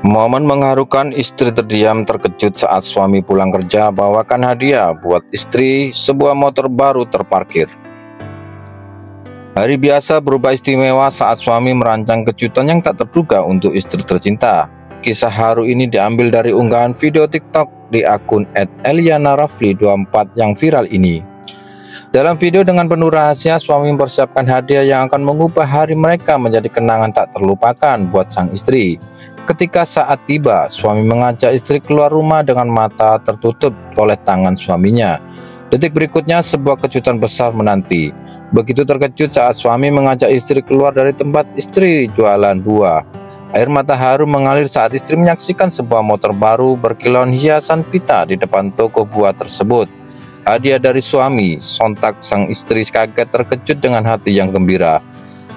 Momen mengharukan, istri terdiam terkejut saat suami pulang kerja bawakan hadiah buat istri, sebuah motor baru terparkir. Hari biasa berubah istimewa saat suami merancang kejutan yang tak terduga untuk istri tercinta. Kisah haru ini diambil dari unggahan video TikTok di akun @eliyanarafli24 yang viral ini. Dalam video dengan penuh rahasia, suami mempersiapkan hadiah yang akan mengubah hari mereka menjadi kenangan tak terlupakan buat sang istri. Ketika saat tiba, suami mengajak istri keluar rumah dengan mata tertutup oleh tangan suaminya. Detik berikutnya, sebuah kejutan besar menanti. Begitu terkejut saat suami mengajak istri keluar dari tempat istri jualan buah. Air mata haru mengalir saat istri menyaksikan sebuah motor baru berkilauan hiasan pita di depan toko buah tersebut. Hadiah dari suami, sontak sang istri kaget terkejut dengan hati yang gembira.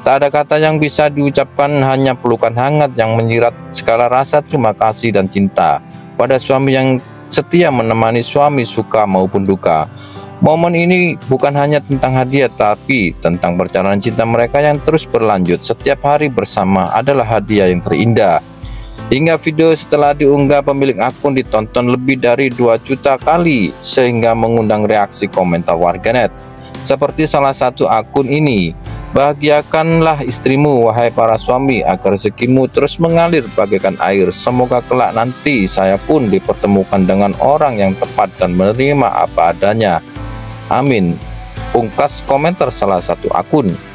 Tak ada kata yang bisa diucapkan, hanya pelukan hangat yang menyirat segala rasa terima kasih dan cinta pada suami yang setia menemani suami suka maupun duka. Momen ini bukan hanya tentang hadiah, tapi tentang perjalanan cinta mereka yang terus berlanjut. Setiap hari bersama adalah hadiah yang terindah. Hingga video setelah diunggah pemilik akun ditonton lebih dari 2 juta kali, sehingga mengundang reaksi komentar warganet. Seperti salah satu akun ini, "Bahagiakanlah istrimu, wahai para suami, agar rezekimu terus mengalir bagaikan air. Semoga kelak nanti saya pun dipertemukan dengan orang yang tepat dan menerima apa adanya. Amin." Pungkas komentar salah satu akun.